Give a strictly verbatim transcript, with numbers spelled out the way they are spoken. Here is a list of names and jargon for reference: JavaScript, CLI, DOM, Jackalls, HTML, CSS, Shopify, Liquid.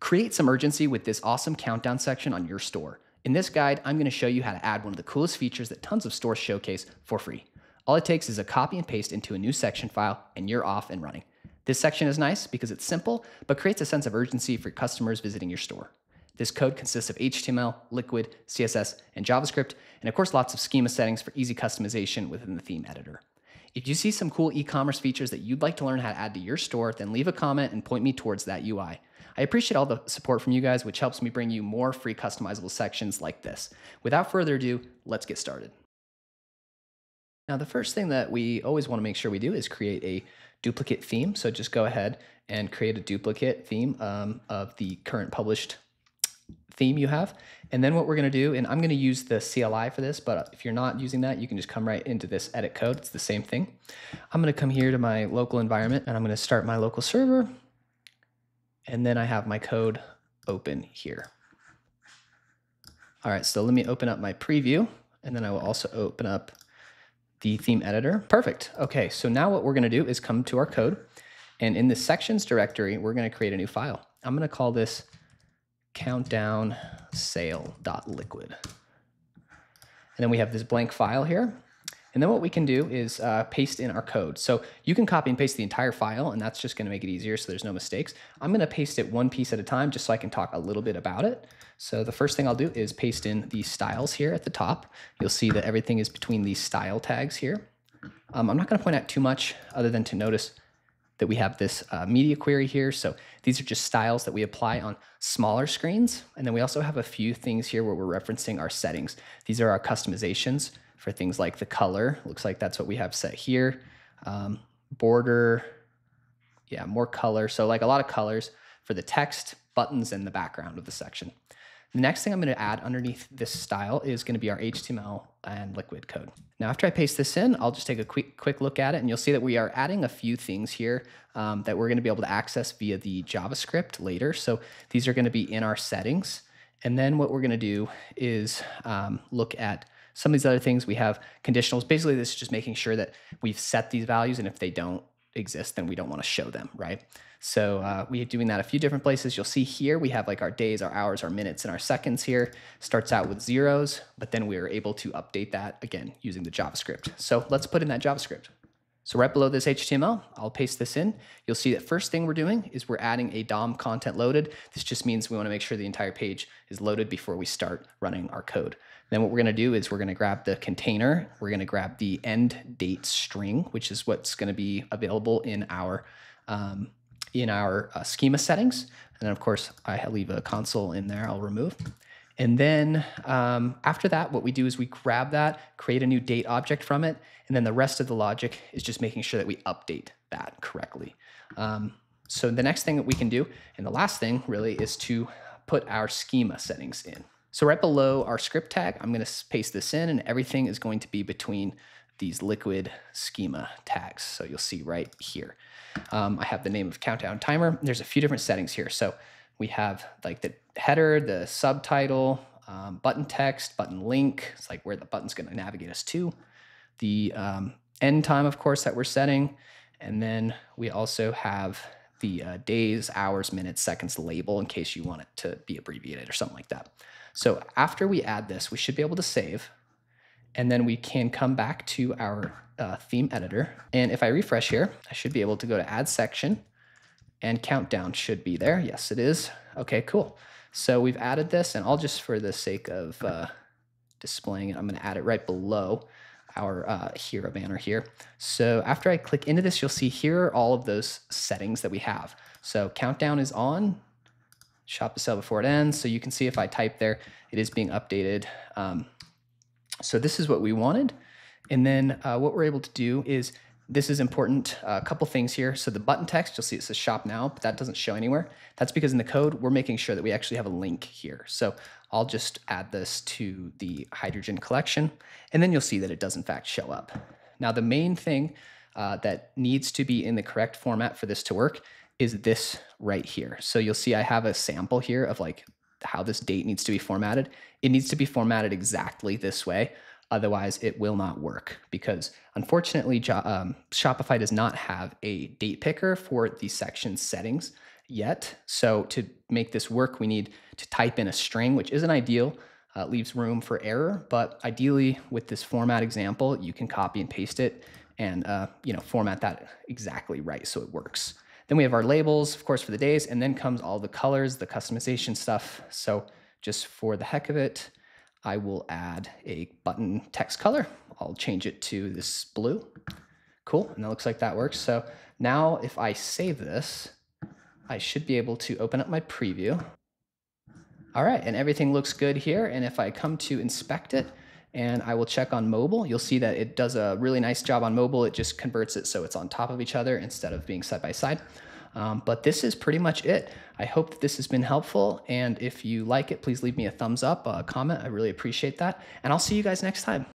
Create some urgency with this awesome countdown section on your store. In this guide, I'm going to show you how to add one of the coolest features that tons of stores showcase for free. All it takes is a copy and paste into a new section file, and you're off and running. This section is nice because it's simple, but creates a sense of urgency for customers visiting your store. This code consists of H T M L, Liquid, C S S, and JavaScript, and of course lots of schema settings for easy customization within the theme editor. If you see some cool e-commerce features that you'd like to learn how to add to your store, then leave a comment and point me towards that U I. I appreciate all the support from you guys, which helps me bring you more free customizable sections like this. Without further ado, let's get started. Now, the first thing that we always want to make sure we do is create a duplicate theme. So just go ahead and create a duplicate theme um, of the current published theme you have. And then what we're going to do, and I'm going to use the C L I for this, but if you're not using that, you can just come right into this edit code. It's the same thing. I'm going to come here to my local environment, and I'm going to start my local server. And then I have my code open here. All right, so let me open up my preview, and then I will also open up the theme editor. Perfect. Okay, so now what we're going to do is come to our code, and in the sections directory, we're going to create a new file. I'm going to call this countdown sale dot liquid. And then we have this blank file here. And then what we can do is uh, paste in our code. So you can copy and paste the entire file, and that's just going to make it easier so there's no mistakes. I'm going to paste it one piece at a time just so I can talk a little bit about it. So the first thing I'll do is paste in the styles here at the top. You'll see that everything is between these style tags here. Um, I'm not going to point out too much other than to notice that we have this uh, media query here. So these are just styles that we apply on smaller screens. And then we also have a few things here where we're referencing our settings. These are our customizations for things like the color. Looks like that's what we have set here. Um, border, yeah, more color. So like a lot of colors for the text, buttons, and the background of the section. The next thing I'm going to add underneath this style is going to be our H T M L and Liquid code. Now, after I paste this in, I'll just take a quick, quick look at it, and you'll see that we are adding a few things here um, that we're going to be able to access via the JavaScript later. So these are going to be in our settings. And then what we're going to do is um, look at some of these other things. We have conditionals. Basically, this is just making sure that we've set these values, and if they don't exist, then we don't want to show them, right? So uh, we're doing that a few different places. You'll see here we have like our days, our hours, our minutes, and our seconds here. Starts out with zeros, but then we are able to update that, again, using the JavaScript. So let's put in that JavaScript. So right below this H T M L, I'll paste this in. You'll see that first thing we're doing is we're adding a D O M content loaded. This just means we want to make sure the entire page is loaded before we start running our code. Then what we're going to do is we're going to grab the container. We're going to grab the end date string, which is what's going to be available in our um, in our uh, schema settings. And then, of course, I leave a console in there I'll remove. And then um, after that, what we do is we grab that, create a new date object from it, and then the rest of the logic is just making sure that we update that correctly. Um, so the next thing that we can do, and the last thing really, is to put our schema settings in. So right below our script tag, I'm going to paste this in, and everything is going to be between these Liquid schema tags. So you'll see right here. Um, I have the name of countdown timer. There's a few different settings here. So we have like the header, the subtitle, um, button text, button link. It's like where the button's going to navigate us to. The um, end time, of course, that we're setting. And then we also have the uh, days, hours, minutes, seconds label in case you want it to be abbreviated or something like that. So after we add this, we should be able to save. And then we can come back to our uh, theme editor. And if I refresh here, I should be able to go to add section. And countdown should be there. Yes, it is. Okay, cool. So we've added this, and I'll just, for the sake of uh, displaying it, I'm going to add it right below our uh, hero banner here. So after I click into this, you'll see here are all of those settings that we have. So countdown is on, shop to sell before it ends. So you can see if I type there, it is being updated. Um, so this is what we wanted. And then uh, what we're able to do is, this is important, a uh, couple things here. So the button text, you'll see it says shop now, but that doesn't show anywhere. That's because in the code, we're making sure that we actually have a link here. So I'll just add this to the hydrogen collection, and then you'll see that it does in fact show up. Now the main thing uh, that needs to be in the correct format for this to work is this right here. So you'll see I have a sample here of like how this date needs to be formatted. It needs to be formatted exactly this way. Otherwise, it will not work because, unfortunately, um, Shopify does not have a date picker for the section settings. yet. So to make this work, we need to type in a string, which isn't ideal. Uh, leaves room for error, but ideally with this format example, you can copy and paste it and uh, you know, format that exactly right so it works. Then we have our labels, of course, for the days, and then comes all the colors, the customization stuff. So just for the heck of it, I will add a button text color. I'll change it to this blue. Cool, and that looks like that works. So now if I save this, I should be able to open up my preview. All right, and everything looks good here. And if I come to inspect it and I will check on mobile, you'll see that it does a really nice job on mobile. It just converts it so it's on top of each other instead of being side by side. Um, but this is pretty much it. I hope that this has been helpful. And if you like it, please leave me a thumbs up, a comment. I really appreciate that. And I'll see you guys next time.